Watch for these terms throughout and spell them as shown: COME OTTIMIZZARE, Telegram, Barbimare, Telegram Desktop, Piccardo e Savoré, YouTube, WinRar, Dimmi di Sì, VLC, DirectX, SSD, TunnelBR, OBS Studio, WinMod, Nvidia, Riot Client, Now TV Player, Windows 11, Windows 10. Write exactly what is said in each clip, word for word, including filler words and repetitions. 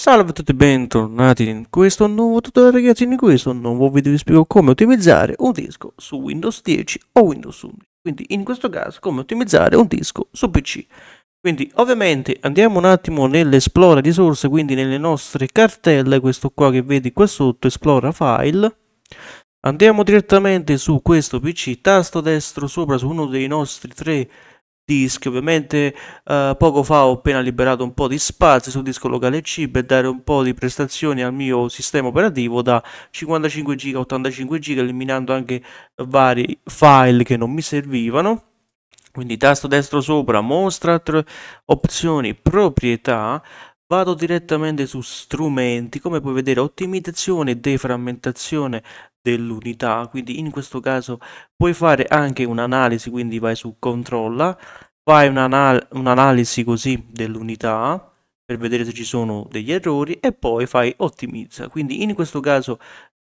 Salve a tutti e bentornati in questo nuovo tutorial ragazzi. In questo nuovo video vi spiego come ottimizzare un disco su Windows dieci o Windows undici, quindi in questo caso come ottimizzare un disco su P C. Quindi ovviamente andiamo un attimo nell'esplora risorse, quindi nelle nostre cartelle, questo qua che vedi qua sotto, esplora file. Andiamo direttamente su questo P C, tasto destro sopra su uno dei nostri tre dischi. Ovviamente eh, poco fa ho appena liberato un po' di spazio sul disco locale C per dare un po' di prestazioni al mio sistema operativo, da cinquantacinque giga a ottantacinque giga, eliminando anche vari file che non mi servivano. Quindi tasto destro sopra, mostra opzioni, proprietà, vado direttamente su strumenti, come puoi vedere ottimizzazione e deframmentazione dell'unità. Quindi in questo caso puoi fare anche un'analisi, quindi vai su controlla, fai un'analisi così dell'unità per vedere se ci sono degli errori e poi fai ottimizza. Quindi in questo caso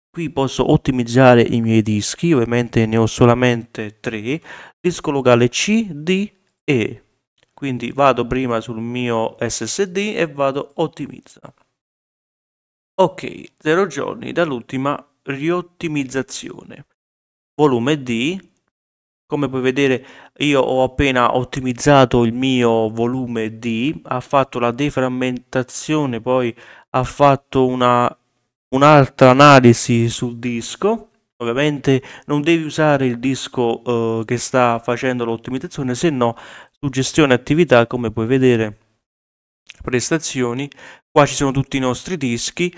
qui posso ottimizzare i miei dischi, ovviamente ne ho solamente tre, disco locale C, D e quindi vado prima sul mio S S D e vado ottimizza. Ok, zero giorni dall'ultima riottimizzazione, volume D. Come puoi vedere io ho appena ottimizzato il mio volume D, ha fatto la deframmentazione, poi ha fatto una un'altra analisi sul disco. Ovviamente non devi usare il disco eh, che sta facendo l'ottimizzazione, se no su gestione attività, come puoi vedere prestazioni, qua ci sono tutti i nostri dischi.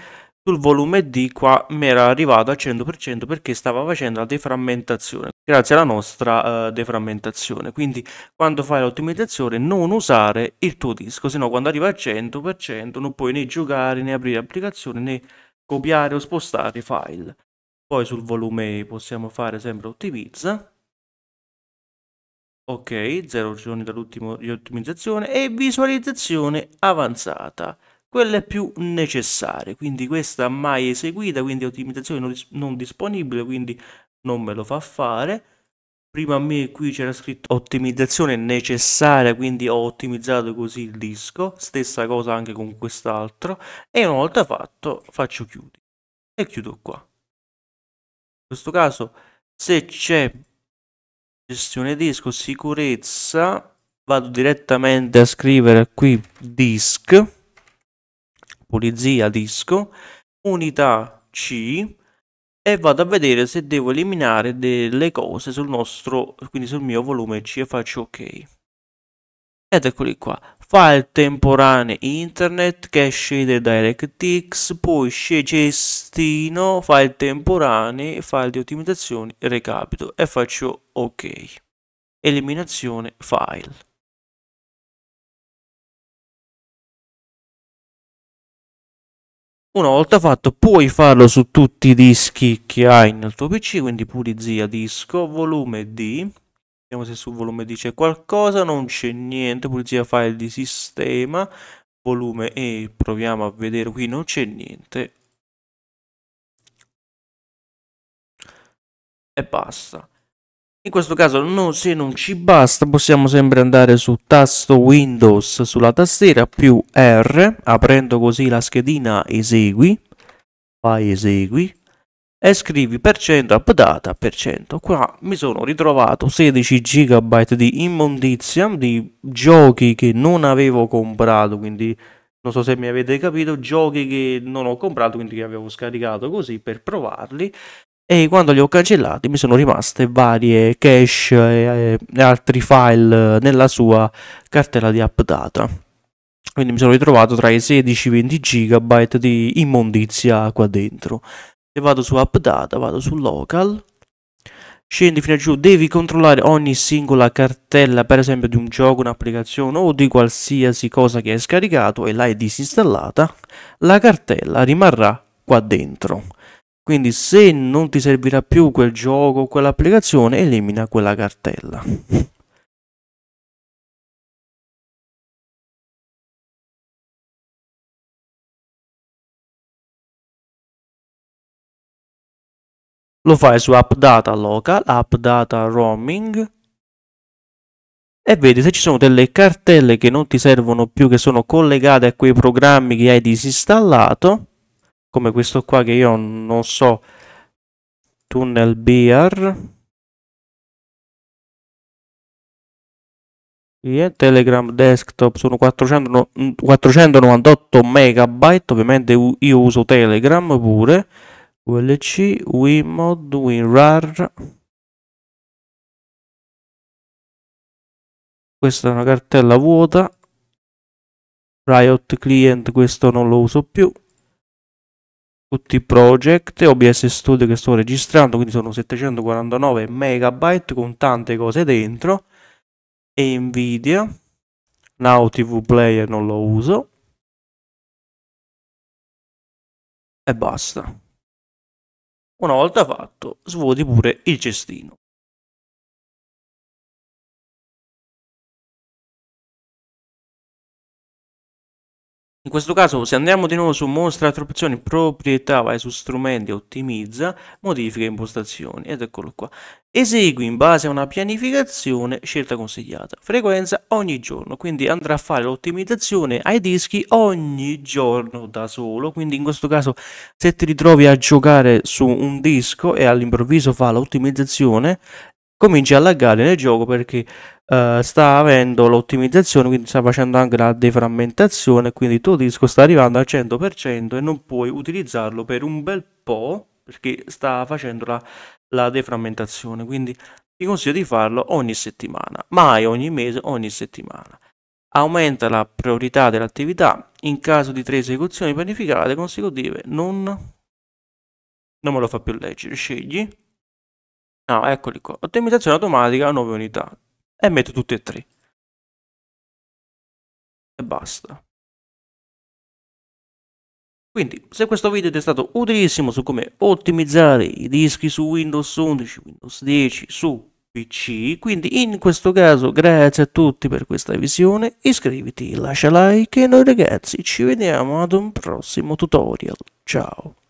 Sul volume D qua mi era arrivato al cento per cento perché stava facendo la deframmentazione, grazie alla nostra uh, deframmentazione. Quindi quando fai l'ottimizzazione non usare il tuo disco, sennò quando arriva al cento per cento non puoi né giocare, né aprire applicazioni, né copiare o spostare file. Poi sul volume E possiamo fare sempre ottimizza. Ok, zero giorni dall'ultima riottimizzazione e visualizzazione avanzata. Quella è più necessaria, quindi questa mai eseguita, quindi ottimizzazione non, dis non disponibile, quindi non me lo fa fare. Prima a me qui c'era scritto ottimizzazione necessaria, quindi ho ottimizzato così il disco, stessa cosa anche con quest'altro, e una volta fatto faccio chiudi e chiudo qua. In questo caso se c'è gestione disco, sicurezza, vado direttamente a scrivere qui disk, pulizia disco, unità C, e vado a vedere se devo eliminare delle cose sul nostro, quindi sul mio volume C, e faccio ok. Ed eccoli qua, file temporanee internet, cache di DirectX, poi cestino, file temporanee, file di ottimizzazione, recapito, e faccio ok, eliminazione file. Una volta fatto puoi farlo su tutti i dischi che hai nel tuo P C, quindi pulizia disco, volume D. Vediamo se sul volume D c'è qualcosa, non c'è niente, pulizia file di sistema, volume E, proviamo a vedere, qui non c'è niente. E basta. In questo caso no, se non ci basta possiamo sempre andare su tasto Windows sulla tastiera più R, aprendo così la schedina esegui, fai esegui e scrivi percento updata percento. Qua mi sono ritrovato sedici giga di immondizia, di giochi che non avevo comprato, quindi non so se mi avete capito, giochi che non ho comprato, quindi che avevo scaricato così per provarli. E quando li ho cancellati mi sono rimaste varie cache e, e altri file nella sua cartella di updata. Quindi mi sono ritrovato tra i sedici e venti giga di immondizia qua dentro. Se vado su updata, vado su local, scendi fino a giù, devi controllare ogni singola cartella, per esempio di un gioco, un'applicazione o di qualsiasi cosa che hai scaricato e l'hai disinstallata, la cartella rimarrà qua dentro. Quindi se non ti servirà più quel gioco o quell'applicazione, elimina quella cartella. Lo fai su Updata Local, Updata Roaming e vedi se ci sono delle cartelle che non ti servono più, che sono collegate a quei programmi che hai disinstallato, come questo qua che io non so, TunnelBR, yeah, Telegram Desktop, sono quattrocentonovantotto megabyte, ovviamente io uso Telegram pure, V L C, WinMod, WinRar. Questa è una cartella vuota. Riot Client, questo non lo uso più. Tutti i project, O B S Studio che sto registrando, quindi sono settecentoquarantanove megabyte con tante cose dentro. E Nvidia, Now T V Player non lo uso. E basta. Una volta fatto, svuoti pure il cestino. In questo caso, se andiamo di nuovo su mostra altre opzioni, proprietà, vai su strumenti, ottimizza, modifica impostazioni, ed eccolo qua. Esegui in base a una pianificazione, scelta consigliata, frequenza ogni giorno, quindi andrà a fare l'ottimizzazione ai dischi ogni giorno da solo, quindi in questo caso se ti ritrovi a giocare su un disco e all'improvviso fa l'ottimizzazione, comincia a laggare nel gioco perché uh, sta avendo l'ottimizzazione, quindi sta facendo anche la deframmentazione, quindi il tuo disco sta arrivando al cento per cento e non puoi utilizzarlo per un bel po' perché sta facendo la, la deframmentazione, quindi ti consiglio di farlo ogni settimana, mai ogni mese, ogni settimana. Aumenta la priorità dell'attività in caso di tre esecuzioni pianificate consecutive, non, non me lo fa più leggere, scegli. Ah, eccoli qua, ottimizzazione automatica, nove unità, e metto tutti e tre e basta. Quindi se questo video ti è stato utilissimo su come ottimizzare i dischi su Windows undici, Windows dieci, su P C, quindi in questo caso grazie a tutti per questa visione, iscriviti, lascia like e noi ragazzi ci vediamo ad un prossimo tutorial, ciao.